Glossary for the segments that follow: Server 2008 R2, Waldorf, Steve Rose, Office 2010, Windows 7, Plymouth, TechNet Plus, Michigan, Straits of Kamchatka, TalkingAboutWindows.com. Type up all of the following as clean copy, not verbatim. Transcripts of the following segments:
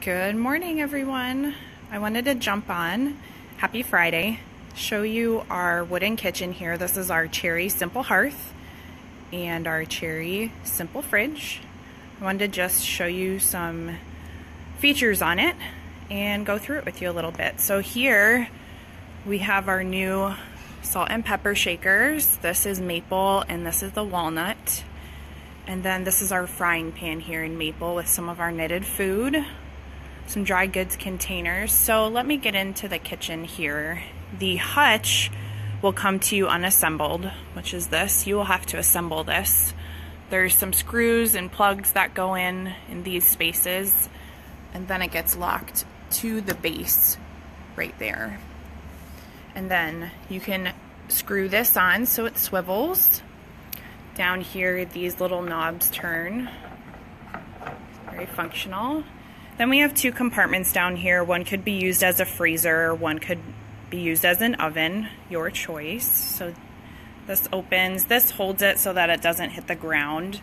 Good morning, everyone. I wanted to jump on, happy Friday, show you our wooden kitchen here. This is our cherry simple hearth and our cherry simple fridge. I wanted to just show you some features on it and go through it with you a little bit. So here we have our new salt and pepper shakers. This is maple and this is the walnut. And then this is our frying pan here in maple with some of our knitted food, some dry goods containers. So let me get into the kitchen here. The hutch will come to you unassembled, which is this. You will have to assemble this. There's some screws and plugs that go in these spaces, and then it gets locked to the base right there. And then you can screw this on so it swivels. Down here, these little knobs turn. Very functional. Then we have two compartments down here. One could be used as a freezer, one could be used as an oven, your choice. So this opens, this holds it so that it doesn't hit the ground.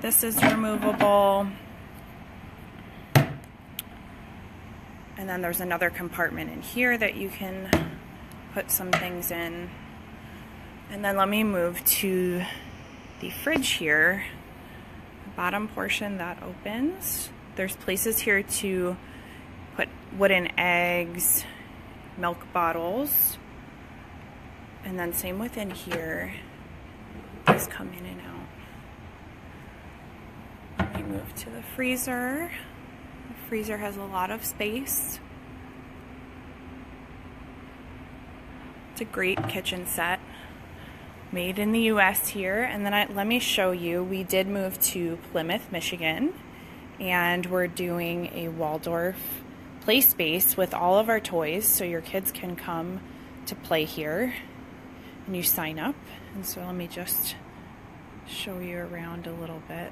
This is removable. And then there's another compartment in here that you can put some things in. And then let me move to the fridge here. The bottom portion that opens. There's places here to put wooden eggs, milk bottles, and then same within here. These come in and out. Let me move to the freezer. The freezer has a lot of space. It's a great kitchen set. Made in the US here. And then let me show you, we did move to Plymouth, Michigan, and we're doing a Waldorf play space with all of our toys, so your kids can come to play here and you sign up. And so let me just show you around a little bit.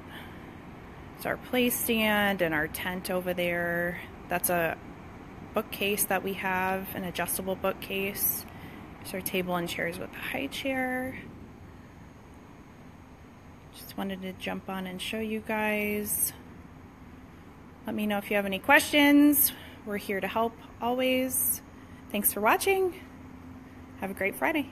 It's our play stand and our tent over there. That's a bookcase that we have, an adjustable bookcase. There's our table and chairs with a high chair. Just wanted to jump on and show you guys. Let me know if you have any questions. We're here to help always. Thanks for watching. Have a great Friday.